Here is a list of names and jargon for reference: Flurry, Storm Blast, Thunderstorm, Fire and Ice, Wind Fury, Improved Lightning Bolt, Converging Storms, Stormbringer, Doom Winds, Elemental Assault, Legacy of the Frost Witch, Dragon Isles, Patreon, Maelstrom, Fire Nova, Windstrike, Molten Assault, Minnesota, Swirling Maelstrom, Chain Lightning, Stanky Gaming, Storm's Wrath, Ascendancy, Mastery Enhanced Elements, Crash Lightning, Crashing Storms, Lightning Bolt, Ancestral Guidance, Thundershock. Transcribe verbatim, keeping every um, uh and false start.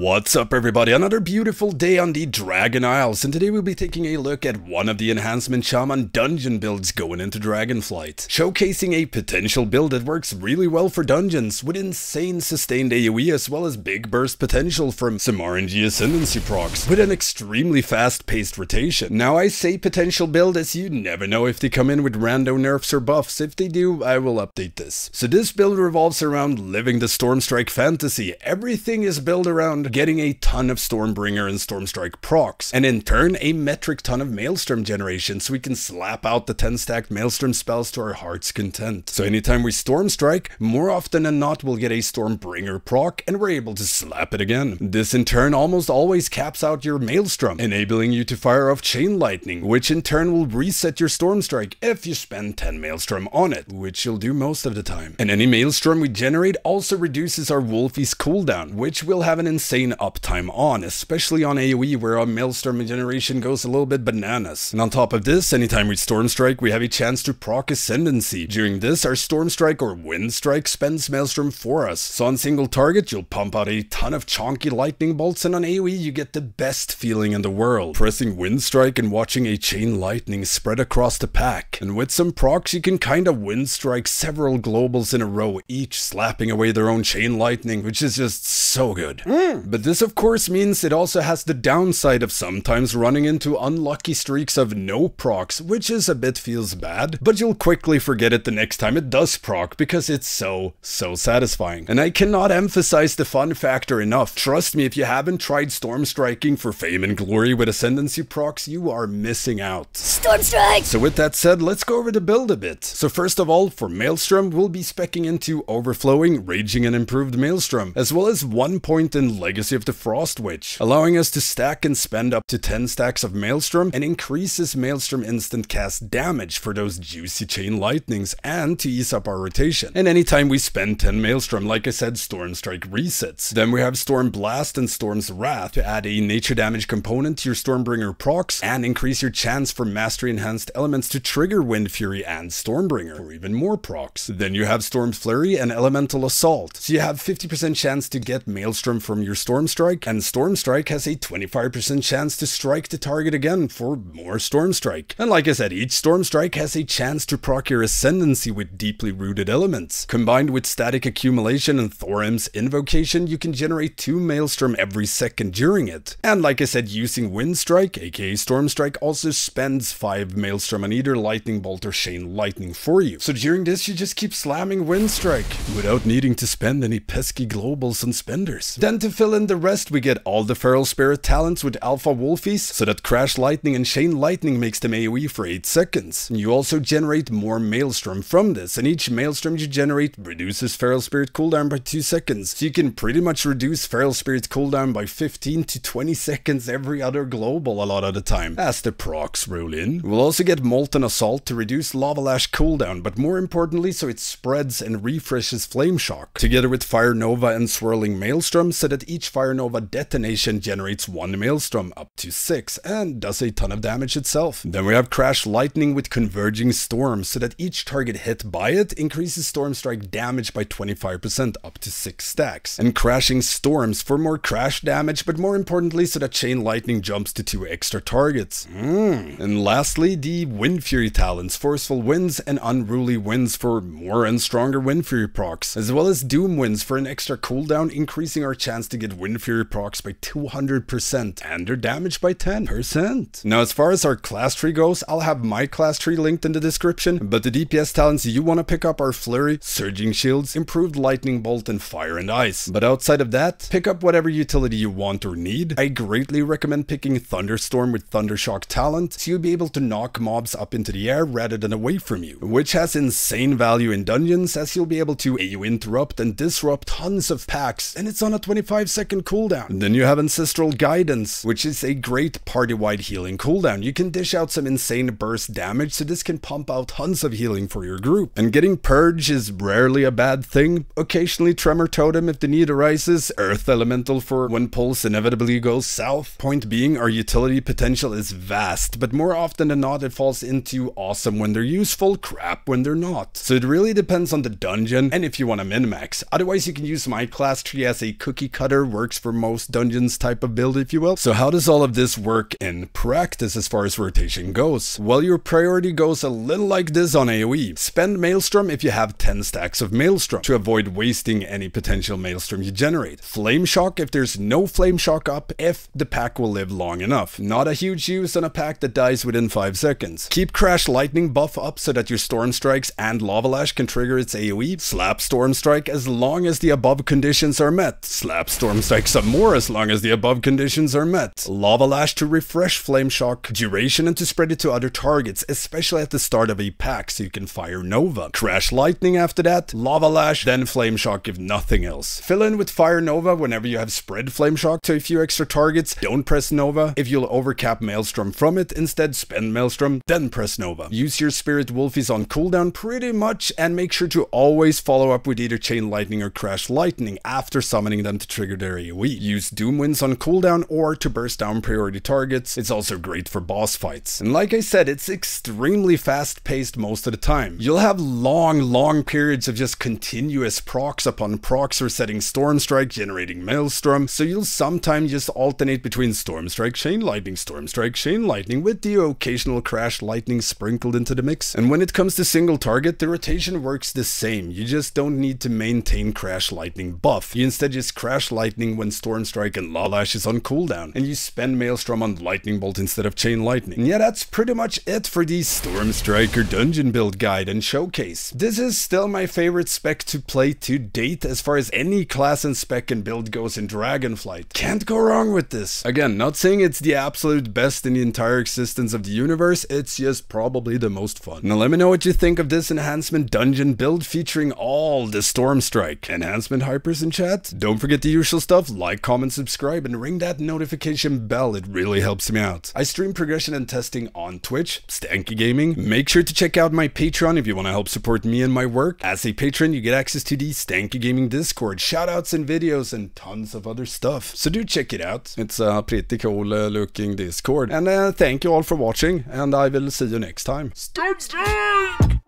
What's up everybody, another beautiful day on the Dragon Isles, and today we'll be taking a look at one of the Enhancement Shaman dungeon builds going into Dragonflight, showcasing a potential build that works really well for dungeons, with insane sustained AoE as well as big burst potential from some R N G Ascendancy procs, with an extremely fast paced rotation. Now I say potential build as you never know if they come in with rando nerfs or buffs. If they do, I will update this. So this build revolves around living the Stormstrike fantasy. Everything is built around getting a ton of Stormbringer and Stormstrike procs, and in turn a metric ton of Maelstrom generation, so we can slap out the ten stacked Maelstrom spells to our heart's content. So anytime we Stormstrike, more often than not we'll get a Stormbringer proc, and we're able to slap it again. This in turn almost always caps out your Maelstrom, enabling you to fire off Chain Lightning, which in turn will reset your Stormstrike if you spend ten Maelstrom on it, which you'll do most of the time. And any Maelstrom we generate also reduces our Wolfies cooldown, which will have an insane uptime on, especially on AoE where our Maelstrom generation goes a little bit bananas. And on top of this, anytime we Stormstrike, we have a chance to proc Ascendancy. During this, our Stormstrike or Windstrike spends Maelstrom for us, so on single target you'll pump out a ton of chonky Lightning Bolts, and on AoE you get the best feeling in the world, pressing Windstrike and watching a Chain Lightning spread across the pack. And with some procs you can kinda Windstrike several globals in a row, each slapping away their own Chain Lightning, which is just so good. Mm. But this of course means it also has the downside of sometimes running into unlucky streaks of no procs, which is a bit feels bad, but you'll quickly forget it the next time it does proc because it's so, so satisfying. And I cannot emphasize the fun factor enough. Trust me, if you haven't tried Stormstriking for fame and glory with Ascendancy procs, you are missing out. Stormstrike! So with that said, let's go over the build a bit. So first of all, for Maelstrom, we'll be speccing into Overflowing, Raging and Improved Maelstrom, as well as one point in Legacy of the Frost Witch, allowing us to stack and spend up to ten stacks of Maelstrom, and increases Maelstrom instant cast damage for those juicy Chain Lightnings and to ease up our rotation. And anytime we spend ten Maelstrom, like I said, Stormstrike resets. Then we have Storm Blast and Storm's Wrath to add a nature damage component to your Stormbringer procs and increase your chance for Mastery Enhanced Elements to trigger Wind Fury and Stormbringer for even more procs. Then you have Storm Flurry and Elemental Assault, so you have fifty percent chance to get Maelstrom from your Stormstrike, and Stormstrike has a twenty-five percent chance to strike the target again for more Stormstrike. And like I said, each Stormstrike has a chance to proc your Ascendancy with deeply rooted elements. Combined with Static Accumulation and Thorim's Invocation, you can generate two Maelstrom every second during it. And like I said, using Windstrike, aka Stormstrike, also spends five Maelstrom on either Lightning Bolt or Chain Lightning for you. So during this, you just keep slamming Windstrike without needing to spend any pesky globals and spenders. Then to fill in the rest, we get all the Feral Spirit talents with Alpha Wolfies, so that Crash Lightning and Chain Lightning makes them AoE for eight seconds. And you also generate more Maelstrom from this, and each Maelstrom you generate reduces Feral Spirit cooldown by two seconds, so you can pretty much reduce Feral Spirit cooldown by fifteen to twenty seconds every other global a lot of the time, as the procs roll in. We'll also get Molten Assault to reduce Lava Lash cooldown, but more importantly, so it spreads and refreshes Flame Shock, together with Fire Nova and Swirling Maelstrom, so that each Fire Nova detonation generates one Maelstrom up to six and does a ton of damage itself. Then we have Crash Lightning with Converging Storms, so that each target hit by it increases Stormstrike damage by twenty-five percent up to six stacks. And Crashing Storms for more crash damage, but more importantly so that Chain Lightning jumps to two extra targets. Mm. And lastly, the Wind Fury talents, Forceful Winds and Unruly Winds for more and stronger Wind Fury procs, as well as Doom Winds for an extra cooldown, increasing our chance to get Wind Fury procs by two hundred percent and their damage by ten percent. Now as far as our class tree goes, I'll have my class tree linked in the description, but the D P S talents you want to pick up are Flurry, Surging Shields, Improved Lightning Bolt and Fire and Ice. But outside of that, pick up whatever utility you want or need. I greatly recommend picking Thunderstorm with Thundershock talent, so you'll be able to knock mobs up into the air rather than away from you, which has insane value in dungeons as you'll be able to A O E interrupt and disrupt tons of packs, and it's on a twenty-five second cooldown. And then you have Ancestral Guidance, which is a great party-wide healing cooldown. You can dish out some insane burst damage, so this can pump out tons of healing for your group. And getting Purge is rarely a bad thing. Occasionally Tremor Totem if the need arises, Earth Elemental for when Pulse inevitably goes south. Point being, our utility potential is vast, but more often than not it falls into awesome when they're useful, crap when they're not. So it really depends on the dungeon and if you want to min-max. Otherwise you can use my class tree as a cookie cutter works for most dungeons type of build, if you will. So how does all of this work in practice as far as rotation goes? Well, your priority goes a little like this on AoE. Spend Maelstrom if you have ten stacks of Maelstrom to avoid wasting any potential Maelstrom you generate. Flame Shock if there's no Flame Shock up, if the pack will live long enough. Not a huge use on a pack that dies within five seconds. Keep Crash Lightning buff up so that your Stormstrikes and Lava Lash can trigger its AoE. Slap Stormstrike as long as the above conditions are met. Slap Stormstrike some more as long as the above conditions are met. Lava Lash to refresh Flame Shock duration and to spread it to other targets, especially at the start of a pack so you can Fire Nova. Crash Lightning after that, Lava Lash, then Flame Shock if nothing else. Fill in with Fire Nova whenever you have spread Flame Shock to a few extra targets. Don't press Nova if you'll overcap Maelstrom from it. Instead, spend Maelstrom, then press Nova. Use your Spirit Wolfies on cooldown pretty much, and make sure to always follow up with either Chain Lightning or Crash Lightning after summoning them to trigger their AoE. Use Doomwinds on cooldown or to burst down priority targets. It's also great for boss fights. And like I said, it's extremely fast paced most of the time. You'll have long, long periods of just continuous procs upon procs, resetting Stormstrike, generating Maelstrom, so you'll sometimes just alternate between Stormstrike, Chain Lightning, Stormstrike, Chain Lightning, with the occasional Crash Lightning sprinkled into the mix. And when it comes to single target, the rotation works the same. You just don't need to maintain Crash Lightning buff. You instead just Crash Lightning when Stormstrike and Lava Lash is on cooldown, and you spend Maelstrom on Lightning Bolt instead of Chain Lightning. And yeah, that's pretty much it for the Stormstriker dungeon build guide and showcase. This is still my favorite spec to play to date as far as any class and spec and build goes in Dragonflight. Can't go wrong with this. Again, not saying it's the absolute best in the entire existence of the universe, it's just probably the most fun. Now let me know what you think of this enhancement dungeon build featuring all the Stormstrike enhancement hypers in chat. Don't forget the usual stuff, like, comment, subscribe, and ring that notification bell, it really helps me out. I stream progression and testing on Twitch, Stanky Gaming. Make sure to check out my Patreon if you want to help support me and my work. As a patron, you get access to the Stanky Gaming Discord, shoutouts and videos, and tons of other stuff. So do check it out. It's a pretty cool uh, looking Discord. And uh, thank you all for watching, and I will see you next time. Stormstrike!